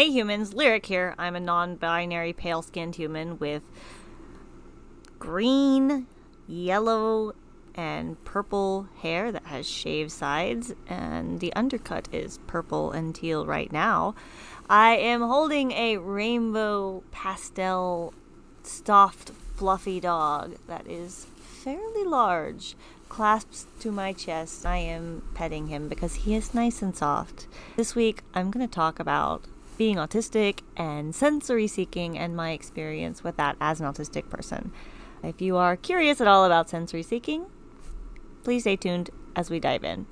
Hey humans, Lyric here. I'm a non-binary pale-skinned human with green, yellow, and purple hair that has shaved sides, and the undercut is purple and teal right now. I am holding a rainbow pastel stuffed fluffy dog that is fairly large, clasped to my chest. I am petting him because he is nice and soft. This week I'm going to talk about being autistic and sensory seeking and my experience with that as an autistic person. If you are curious at all about sensory seeking, please stay tuned as we dive in.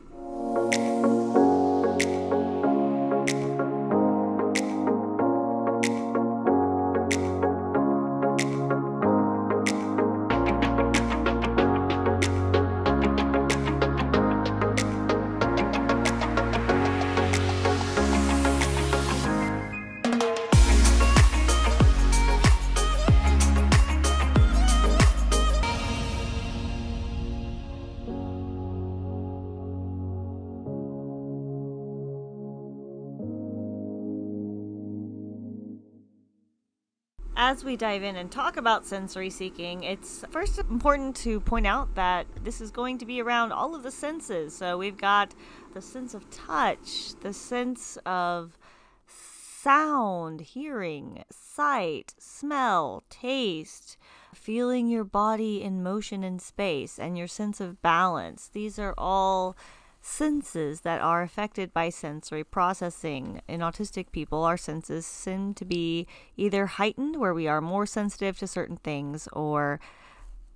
As we dive in and talk about sensory seeking, it's first important to point out that this is going to be around all of the senses. So we've got the sense of touch, the sense of sound, hearing, sight, smell, taste, feeling your body in motion in space, and your sense of balance. These are all senses that are affected by sensory processing. In autistic people, our senses seem to be either heightened, where we are more sensitive to certain things, or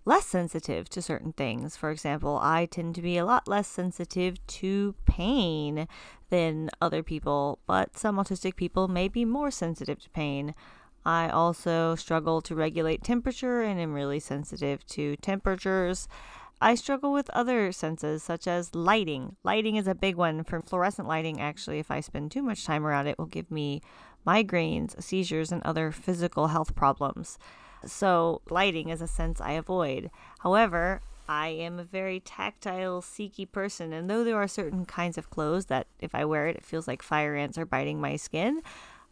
less sensitive to certain things. For example, I tend to be a lot less sensitive to pain than other people, but some autistic people may be more sensitive to pain. I also struggle to regulate temperature and am really sensitive to temperatures. I struggle with other senses such as lighting. Lighting is a big one. For fluorescent lighting, actually, if I spend too much time around it, will give me migraines, seizures, and other physical health problems. So lighting is a sense I avoid. However, I am a very tactile, seeky person, and though there are certain kinds of clothes that if I wear it, it feels like fire ants are biting my skin,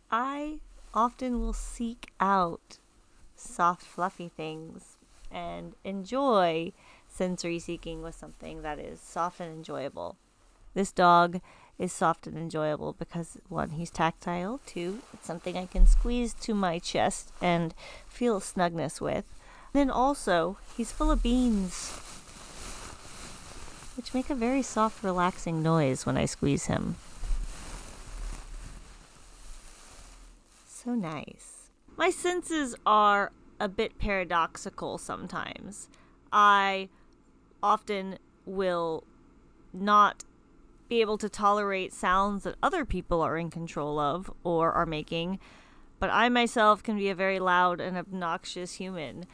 I often will seek out soft, fluffy things and enjoy sensory seeking with something that is soft and enjoyable. This dog is soft and enjoyable because, one, he's tactile, two, it's something I can squeeze to my chest and feel snugness with. And then also, he's full of beans, which make a very soft, relaxing noise when I squeeze him. So nice. My senses are a bit paradoxical sometimes. I often will not be able to tolerate sounds that other people are in control of or are making, but I myself can be a very loud and obnoxious human.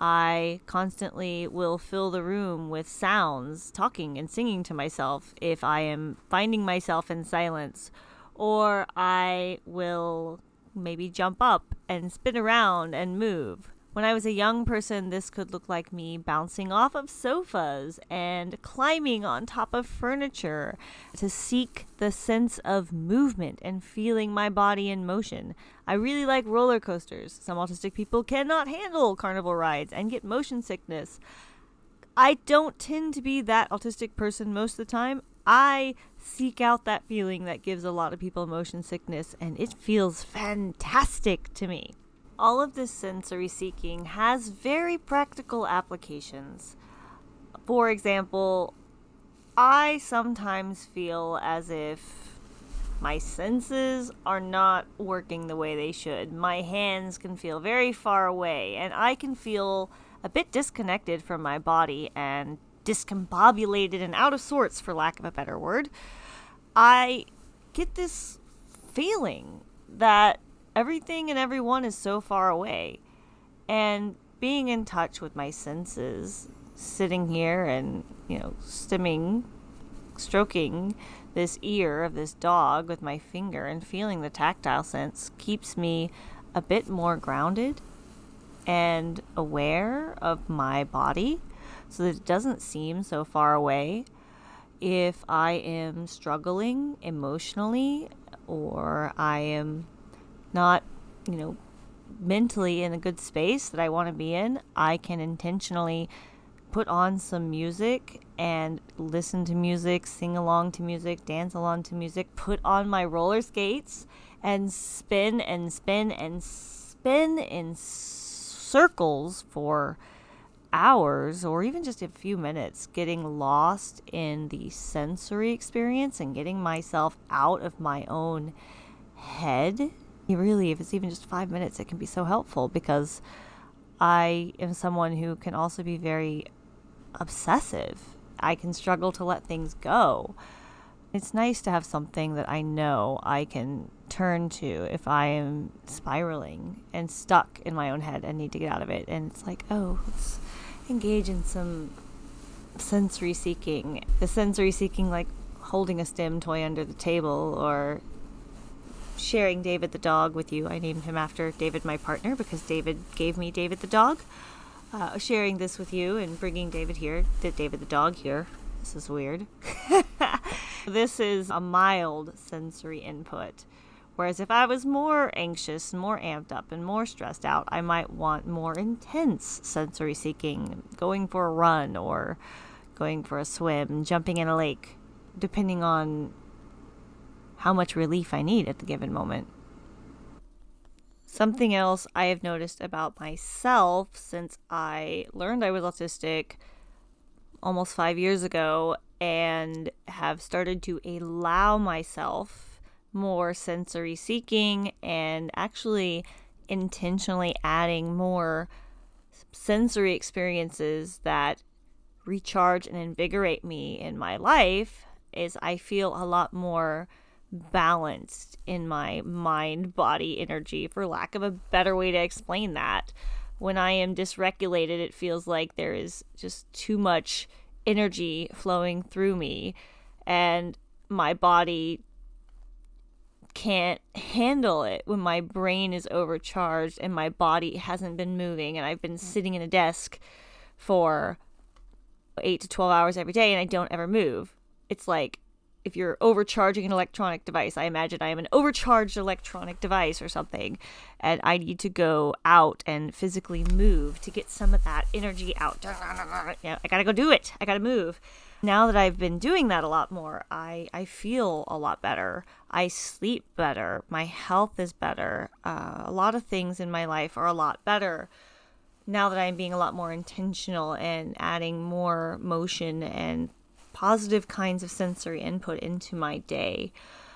I constantly will fill the room with sounds, talking and singing to myself if I am finding myself in silence, or I will maybe jump up and spin around and move. When I was a young person, this could look like me bouncing off of sofas and climbing on top of furniture to seek the sense of movement and feeling my body in motion. I really like roller coasters. Some autistic people cannot handle carnival rides and get motion sickness. I don't tend to be that autistic person most of the time. I seek out that feeling that gives a lot of people motion sickness, and it feels fantastic to me. All of this sensory seeking has very practical applications. For example, I sometimes feel as if my senses are not working the way they should. My hands can feel very far away, and I can feel a bit disconnected from my body and discombobulated and out of sorts, for lack of a better word. I get this feeling that everything and everyone is so far away, and being in touch with my senses, sitting here and, stroking this ear of this dog with my finger and feeling the tactile sense keeps me a bit more grounded and aware of my body so that it doesn't seem so far away. If I am struggling emotionally or I am not, you know, mentally in a good space that I want to be in, I can intentionally put on some music and listen to music, sing along to music, dance along to music, put on my roller skates and spin and spin and spin in circles for hours or even just a few minutes, getting lost in the sensory experience and getting myself out of my own head. Really, if it's even just 5 minutes, it can be so helpful, because I am someone who can also be very obsessive. I can struggle to let things go. It's nice to have something that I know I can turn to if I am spiraling and stuck in my own head and need to get out of it. And it's like, oh, let's engage in some sensory seeking. The sensory seeking, like holding a STEM toy under the table or sharing David the dog with you. I named him after David, my partner, because David gave me David the dog. Sharing this with you and bringing David here, David the dog here. This is weird. This is a mild sensory input. Whereas if I was more anxious, more amped up, and more stressed out, I might want more intense sensory seeking, going for a run or going for a swim, jumping in a lake, depending on how much relief I need at the given moment. Something else I have noticed about myself since I learned I was autistic almost 5 years ago, and have started to allow myself more sensory seeking and actually intentionally adding more sensory experiences that recharge and invigorate me in my life, is I feel a lot more balanced in my mind body energy, for lack of a better way to explain that. When I am dysregulated, it feels like there is just too much energy flowing through me and my body can't handle it. When my brain is overcharged and my body hasn't been moving and I've been sitting in a desk for 8 to 12 hours every day and I don't ever move, it's like, if you're overcharging an electronic device, I imagine I am an overcharged electronic device or something, and I need to go out and physically move to get some of that energy out. You know, I gotta go do it. I gotta move. Now that I've been doing that a lot more, I feel a lot better. I sleep better. My health is better. A lot of things in my life are a lot better now that I'm being a lot more intentional and adding more motion and positive kinds of sensory input into my day.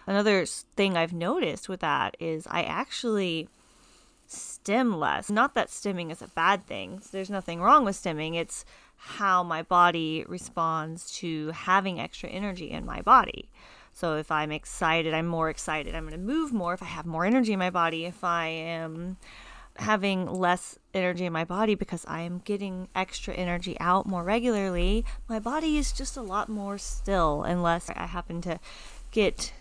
Another thing I've noticed with that is I actually stim less. Not that stimming is a bad thing. There's nothing wrong with stimming. It's how my body responds to having extra energy in my body. So if I'm excited, I'm more excited. I'm going to move more if I have more energy in my body. If I am having less energy in my body because I am getting extra energy out more regularly, my body is just a lot more still, unless I happen to get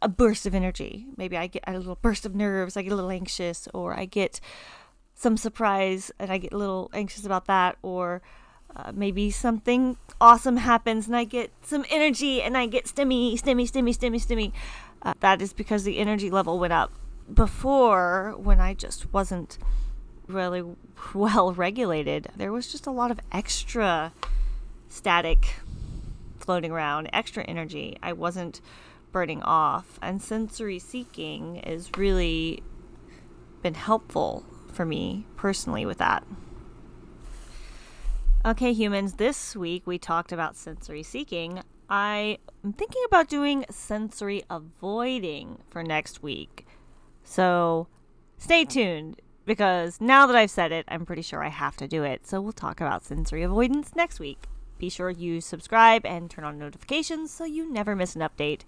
a burst of energy. Maybe I get a little burst of nerves, I get a little anxious, or I get some surprise and I get a little anxious about that, or maybe something awesome happens and I get some energy and I get stimmy. That is because the energy level went up. Before, when I just wasn't really well regulated, there was just a lot of extra static floating around, extra energy I wasn't burning off. And sensory seeking has really been helpful for me personally with that. Okay, humans, this week we talked about sensory seeking. I am thinking about doing sensory avoiding for next week. So stay tuned, because now that I've said it, I'm pretty sure I have to do it. So we'll talk about sensory avoidance next week. Be sure you subscribe and turn on notifications so you never miss an update.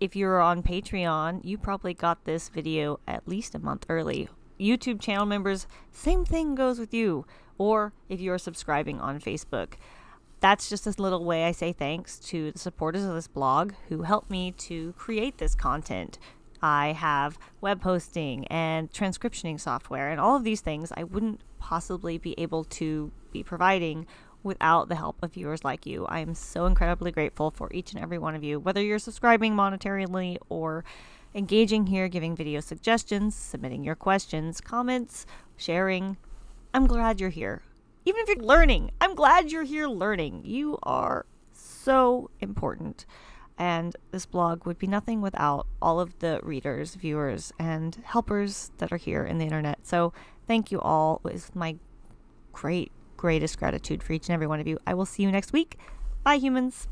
If you're on Patreon, you probably got this video at least a month early. YouTube channel members, same thing goes with you. Or if you're subscribing on Facebook. That's just a little way I say thanks to the supporters of this blog who helped me to create this content. I have web hosting and transcriptioning software, and all of these things I wouldn't possibly be able to be providing without the help of viewers like you. I am so incredibly grateful for each and every one of you, whether you're subscribing monetarily or engaging here, giving video suggestions, submitting your questions, comments, sharing. I'm glad you're here. Even if you're learning, I'm glad you're here learning. You are so important. And this blog would be nothing without all of the readers, viewers, and helpers that are here in the internet. So thank you all. It's my greatest gratitude for each and every one of you. I will see you next week. Bye, humans.